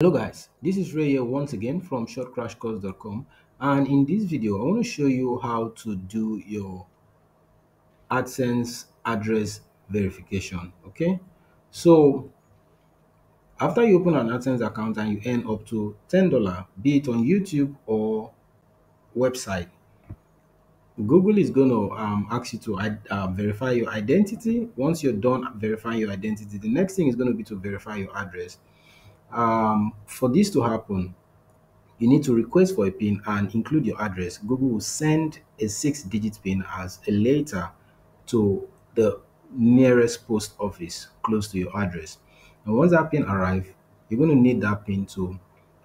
Hello guys, this is Ray here once again from shortcrashcourse.com, and in this video I want to show you how to do your AdSense address verification. Okay, so after you open an AdSense account and you earn up to $10, be it on YouTube or website, Google is going to ask you to verify your identity. Once you're done verifying your identity, the next thing is going to be to verify your address. For this to happen, you need to request for a PIN and include your address. Google will send a 6-digit PIN as a letter to the nearest post office close to your address. And once that PIN arrives, you're going to need that PIN to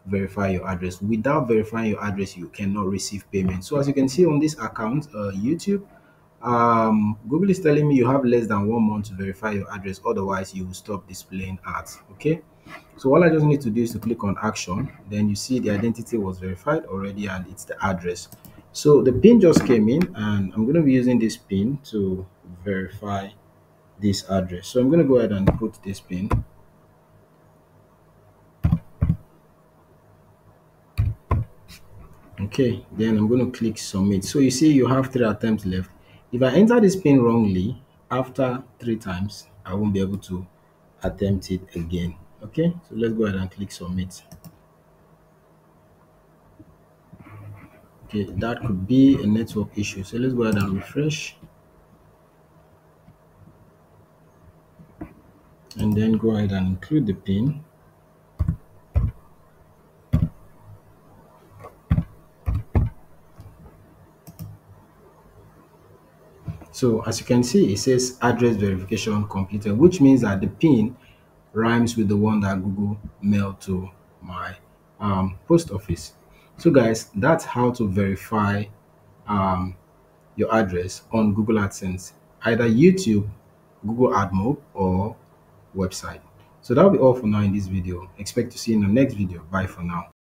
verify your address. Without verifying your address, you cannot receive payment. So as you can see on this account, YouTube, Google is telling me you have less than 1 month to verify your address, otherwise you will stop displaying ads. Okay, so all I just need to do is to click on action. Then you see the identity was verified already and it's the address. So the PIN just came in and I'm going to be using this PIN to verify this address. So I'm going to go ahead and put this PIN. Okay, then I'm going to click submit. So you see you have 3 attempts left. If I enter this PIN wrongly, after 3 times, I won't be able to attempt it again. Okay, so let's go ahead and click submit. Okay, that could be a network issue. So let's go ahead and refresh. And then go ahead and include the PIN. So as you can see, it says address verification completed, which means that the PIN rhymes with the one that Google mailed to my post office. So guys, that's how to verify your address on Google AdSense, either YouTube, Google AdMob, or website. So that'll be all for now in this video. Expect to see you in the next video. Bye for now.